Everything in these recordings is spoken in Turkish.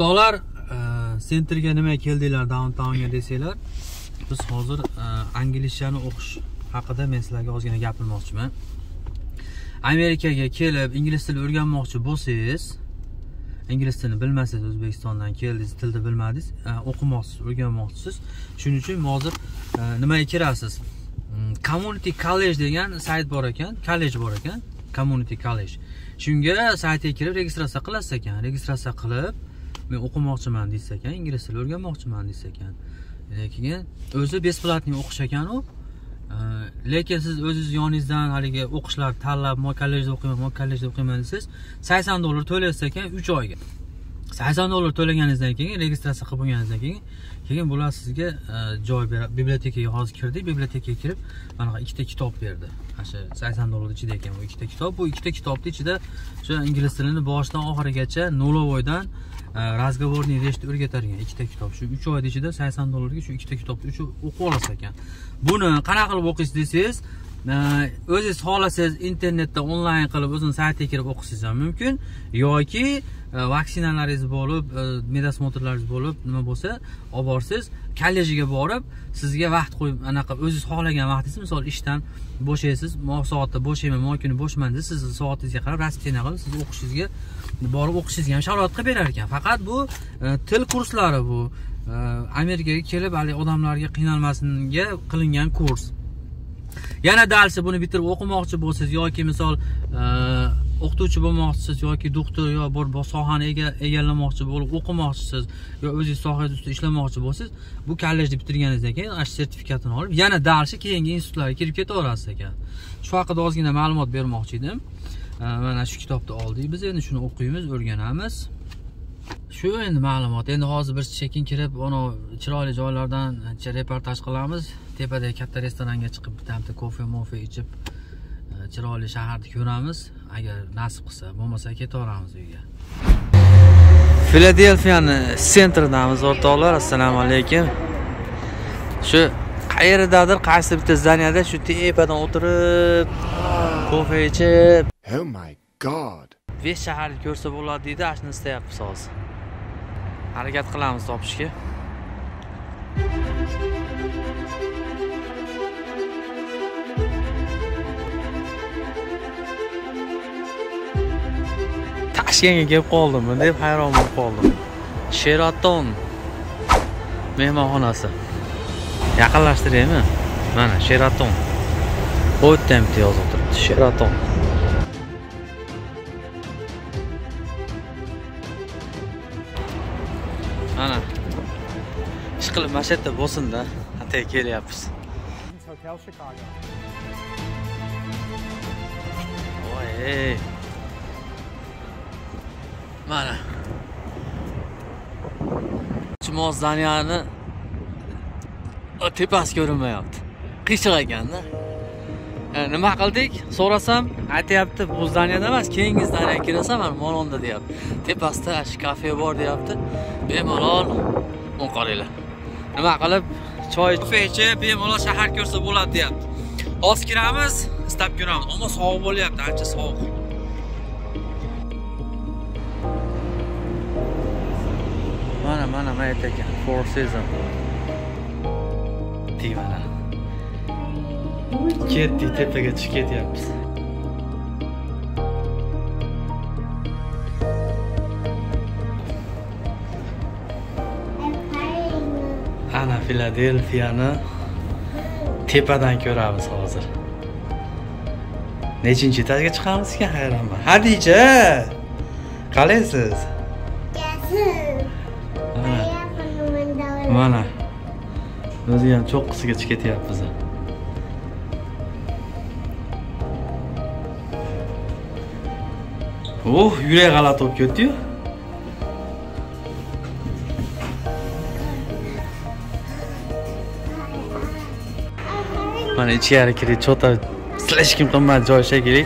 Dolar sentrga nima keldinglar downtownga desanglar, biz hozir inglizchani o'qish haqida men sizlarga ozgina gapirmoqchiman. Amerikaga kelib ingliz tilini o'rganmoqchi bo'lsangiz, ingliz tilini bilmasangiz, O'zbekistondan keldingiz, tilni bilmadingiz, o'qimoqsiz, o'rganmoqchisiz. Shuning uchun hozir nimaga kirasiz? Community college degan sayt bor ekan, college bor ekan, community college. Shunga saytga kirib registratsiya qilasiz ekan, registratsiya qilib men o'qimoqchiman deysiz ekan, ingliz tilini o'rganmoqchiman deysiz ekan. Lekin o'zi bepulni o'qish ekan u. Lekin siz o'zingiz yoningizdan haliga o'qishlar tanlab, "Men kollejda o'qiyman, men kollejda o'qiyman" desiz, $80 to'laysiz ekan 3 oyga. $80 to'laganingizdan keyin, registratsiya qilib bo'lganingizdan keyin, keyin bular sizga joy beradi. Bibliotekaga hozir kirdik, bibliotekaga kirib, mana ikkita kitob berdi. O'sha $80 ichida ekan bu ikkita kitob. Bu ikkita kitobning ichida o'sha ingliz tilini boshidan oxirigacha 0-oydan razgovorni reshit o'rgatargan ikkita kitob. Shu 3 oy ichida $80 ga shu ikkita kitobni o'qib olasiz ekan. Buni qanaqa qilib o'qiysiz desangiz, o'zingiz xohlasangiz internetda onlayn qilib o'zingiz saytga kirib o'qisangiz ham mumkin yoki vaksinalaringiz bo'lib, medosmotrlaringiz bo'lib, nima bo'lsa, olib borsiz, kollejiga borib, sizga vaqt qo'yib, anaqa o'zingiz xohlagan vaqtingiz, misol ishdan bo'shaysiz, mo'q soatda bo'shayman, mo'q kuni bo'shman desiz, siz soatingizga qarab rastina qilib, siz o'qishingizga borib o'qishingizga ham sharoit qilib berar ekan. Faqat bu til kurslari, bu Amerikaga kelib hali odamlarga qiynalmasinga qilingan kurs. Yana dalsi buni bitirib o'qimoqchi bo'lsangiz yoki misol o'qituvchi bo'lmoqchisiz yoki doktor yo bir sohani egallamoqchi bo'lib o'qimoqchisiz yo o'zingiz sohangiz ustida ishlamoqchi bo'lsangiz, bu kollejni bitirganingizdan keyin ash sertifikatini olib yana dalsi keyingi institutlarga kirib ketaverasiz ekan. Shu haqida ozgina ma'lumot bermoqchi edim. Mana shu kitobni oldik biz, endi shuni o'qiymiz, o'rganamiz. Shu endi ma'lumot. Endi hozir bir chekin kirib, ana chiroyli joylardan reportaj qilamiz. Tepadagi katta restoranga chiqib, bitta kofe-mofe ichib, chiroyli shaharni ko'ramiz. Agar nasib qilsa, bo'lmasa ketaveramiz uyga. Philadelphiyani sentridamiz, o'rtoqlar. Assalomu alaykum. Shu qayerdadir, qaysi bitta zdaniyada shu tepadan o'tirib, kofe ichib. Oh my god. 5 shaharni ko'rsa bo'ladi deydi, ashuni istayapmiz hozir. Harakat qilamiz topishga. Toshkentga kelib qoldim, deb hayron bo'lib qoldim. Sheraton mehmonxonasi. Yaqinlashtiraymi? Mana Sheraton. O'tda ham yozib turibdi Sheraton. Mana ishqilib mana shu yerda bo'lsin-da, hatto kelyapmiz. Hotel Chicago. Voy. Mana. Chimoz zdaniyani tepasi ko'rinmayapti. Qishiq ekan-da. Nima qildik? So'rasam, aytayapti, bu zdaniyada emas, keyingi zdaniyaga kirasan, mana Mononda deyapti. Tepasida kafe bor deyapti. Bemalol o'qolinglar. Nima qilib choy ichib, bemalol shahar ko'rsa bo'ladi deyapti. Hozir kiramiz, istab ko'ramiz. Ammo sovuq bo'lyapti, ancha sovuq. Mana aytgan Four Seasons. Tivana. Ketdi, tepaga chiqib ketyapmiz. Ana Philadelphiyani tepadan ko'ramiz hozir. Nechinchi etajga chiqamiz ekan, hayronman. Hadija, qalaysiz? Mana. O'zi ham cho'qqisiga chiqib ketyapmiz. Oh, yurak g'alati bo'lib ketdi-yu. Mana ichkari kirib, chota hech kim qilmadi joy shekilli.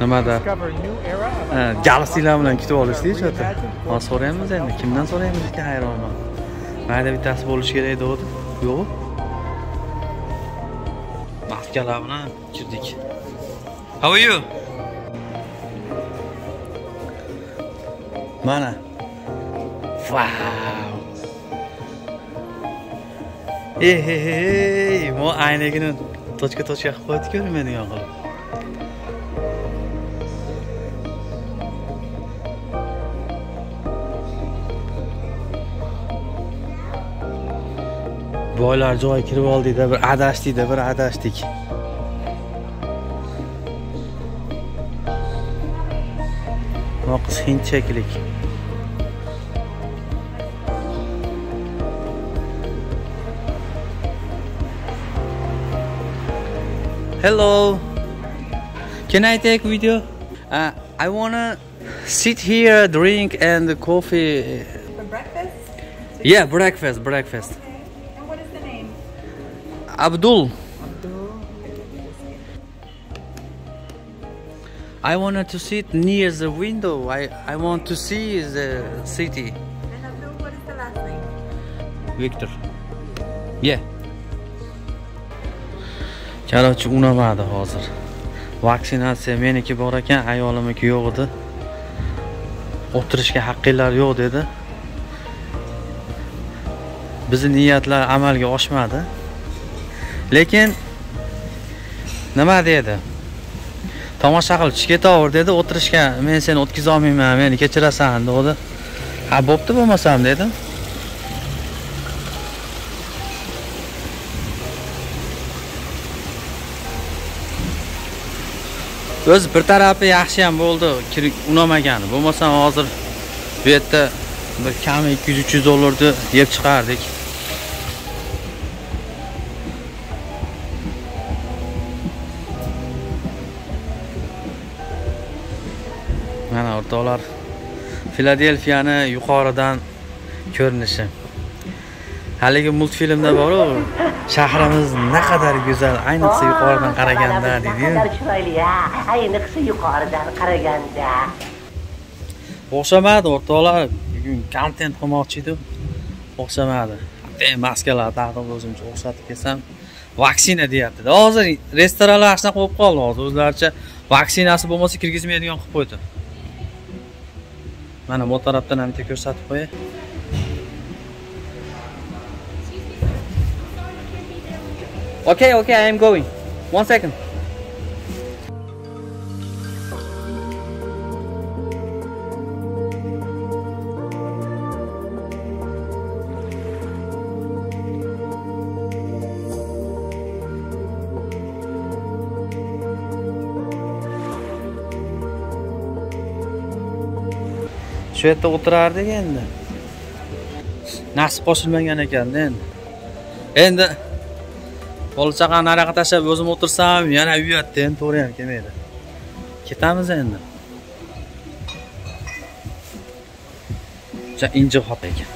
Nimada? Galaksiyalar bilan kutib olishdi-yu chota. Hozir so'raymiz endi, kimdan so'raymiz ekan, hayronman. Mayda bittasi bo'lish kerak edi. Yo'q. Maskalar bilan kirdik. How are you? Mana Wow. ما عینگینو تاچکه تاچکه خواهد görmedin ya oğlum. Boylar joy kirib oldikda bir adashdik-da, bir adashdik. Bu qiz hindchaklik. Hello. Can I take video? I wanna sit here, drink and coffee. For breakfast? Yeah, breakfast. Okay. And what is the name? Abdul. I wanted to sit near the window. I want to see the city. And Abdul, what is the last name? Victor. Yeah. Karochi unamadi hozir. Vaksinatsiya meniki bor ekan, ayolimiki yo'q edi. O'tirishga haqqinglar yo'q dedi. Bizning niyatlar amalga oshmadi. Lekin nima dedi? Tomosha qilib ketaver dedi, o'tirishga men seni o'tkiza olmayman, meni kechirasan dedi. Ha, bo'pti bo'lmasam dedim. Öz bir tarafı yaxshi ham bo'ldi, unamagani. Bo'lmasa hozir bu yerda bir kami 200-300 dollarni yeb chiqardik. Mana o'rtoqlar, Philadelphiyani yuqoridan ko'rinishi. Haligi multfilmda bor-ku, şehrimiz ne kadar güzel, aynısı yukarıdan karaganda dedi. Aynısı yukarıdan karaganda. O'xshamadi o'rtoqlar, bugun kontent qilmoqchi edim. O'xshamadi. Hatta maskalar taqib o'zimcha o'xshatib kelsam, vaksina deyapti. Hozir restoranlar ashna qo'yib qoldi, hozir o'zlaricha vaksinasi bo'lmasa kirgizmaydigan qilib qo'ydi. Mana bu tarafdan ham bitta ko'rsatib qo'yay. Okay, I am going. 1 second. Shu yerda o'tirardik endi. Nasib qo'shilmagan ekan-da endi. Bolchaqani naraqa tashab o'zim o'tirsam, yana uyatdi, endi to'g'ri ham kelmaydi. Ketamiz endi. O'sha injiq xot ekan.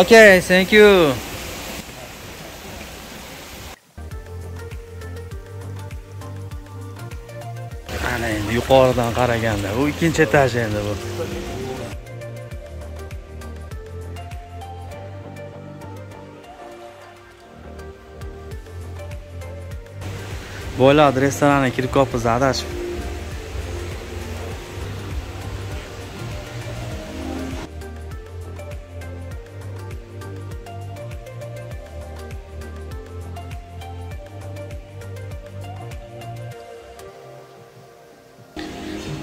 Okay, thank you. Ana endi yuqoridan qaraganda, bu 2-etaj endi bu. Boylar restorana kirib qopmiz adashib.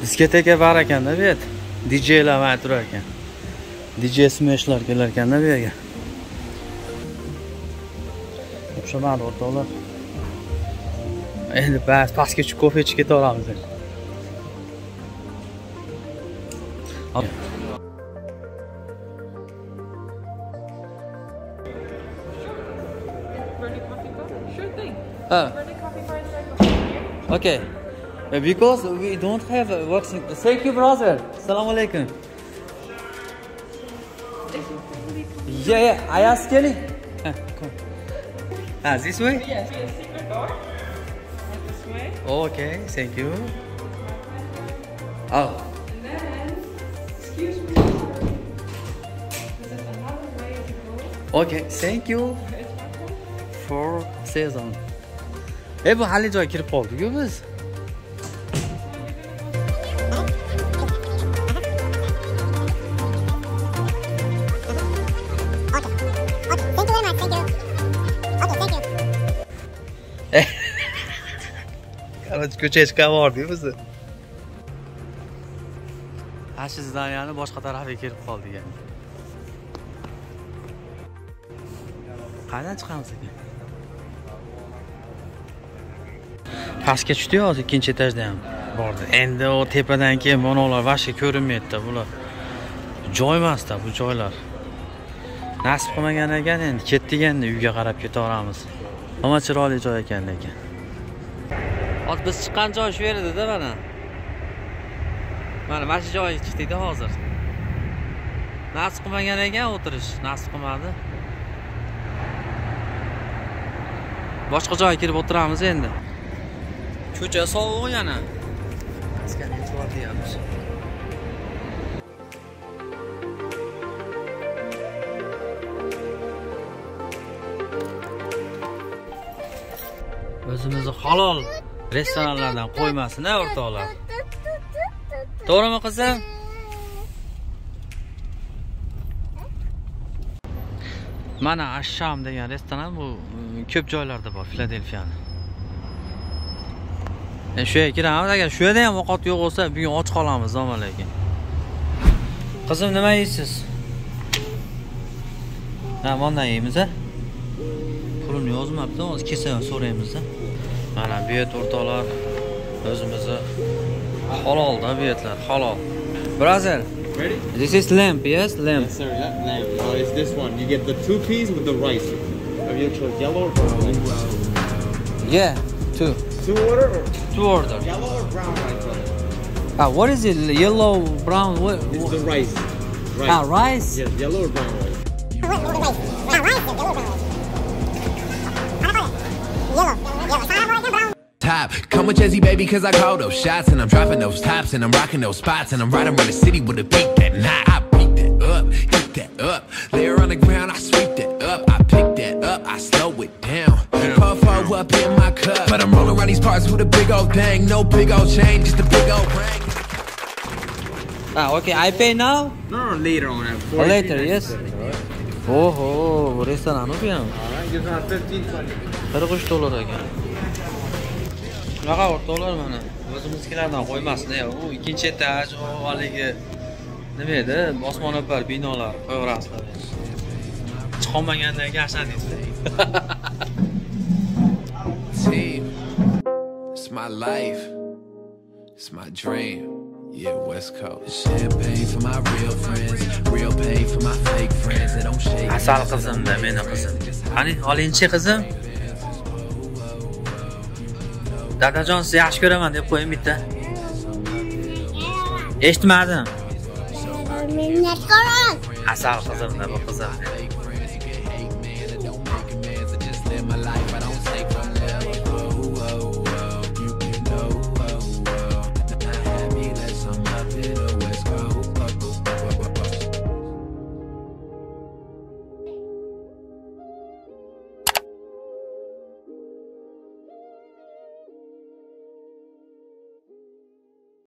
Diskoteka bor ekan-da bu yerda. DJlar ham turar ekan. DJ smashlar kelar ekan-da bu yerga. O'xshamadi o'rtoqlar. Endi pastga tushib kofe ichib ketaveramiz. Okay. Because we don't have vaccine. Thank you, brother. Assalamu alaikum. Yeah, I asked Kelly. Come. This way? Yes, yeah, secret door. Okay, thank you. Oh. And then, excuse me. There's another way to go. Okay, thank you. Four Seasons. Hey, bu hali joy kirib qoldik-ku biz. Let's change camera, değil mi? Aşağıdan yani başka tarafa girip kaldı yani. Kaydan çıkalım size. Pastga tushdi hozir ikkinchi etajda ham bordi. Endi o tepadan keyin monolar vashga ko'rinmaydi-da bular. Joy emas-da bu joylar. Nasib qilmagan ekan endi ketdiganda uyga qarab ketaveramiz. Hamma chiroyli joy ekan lekin. Ot biz chiqqan joy shu yerda-da mana. Mana mana shu joy chiqdik-da hozir. Nasib qilmagan ekan o'tirish, nasib qilmadi. Boshqa joyga kirib o'tiramiz endi. Ko'cha sovuq yana. Askan yetib olamiz. O'zimizni halol restoranlardan qo'ymasin-a o'rtoqlar. To'g'rimi qizim? Mana Asham degan restoran bu ko'p joylarda bor, Philadelphiyada. Şu yere giremez. Eğer şu yerde vakit yok olsa bugün aç kalamız ama lakin. Kızım ne yiyorsunuz? Ha bana yiyemiz ha? Pulun yozum yaptı ama kesin soruyemiz ha? Hala büyüt ortalar özümüzü halal da büyütler halal. Brother, ready? This is lamb, yes? Lamb. Yes sir, yeah, lamb. It's this one. You get the two peas with the rice. Have you chose yellow or brown? Yeah, two. Two order or? Two order. Yellow or brown rice? What is it? Yellow, brown, what? It's the rice. Rice. Ah, rice? Yes, yellow or brown rice. Top, come with Jesse, baby, cause I call those shots. And I'm dropping those tops and I'm rocking those spots. And I'm riding around the city with a beat that night. I beat that up, beat that up. Layer on the ground, I sweep that up. I pick that up, I slow it down. Puff up in my cup, but I'm rolling around these parts with a big old thing. No big old change, just a big old ring. Ah, okay, I pay now? No, later on. Oh, later, yes. Oh, what is that? All right, you got $15.20. $30 again. Naga $30 mana. O'zimizkilardan qo'ymasin ya. U ikkinchi etaj, u haliga nima edi? Osmono'par binolar qo'yarasizlar. Chiqolmagandan keyin yashaysizlar. It's my life, it's my dream, yeah, West Coast. Champagne for my real friends, real pain for my fake friends that don't shake. Asal kızım da benim kızım. Hani olinchi kızım? Dadajon sizni yaxshi ko'raman deb qo'ying bitta. Eshitmadim. Meni yaxshi ko'raman. Asal kızım da bu kızım.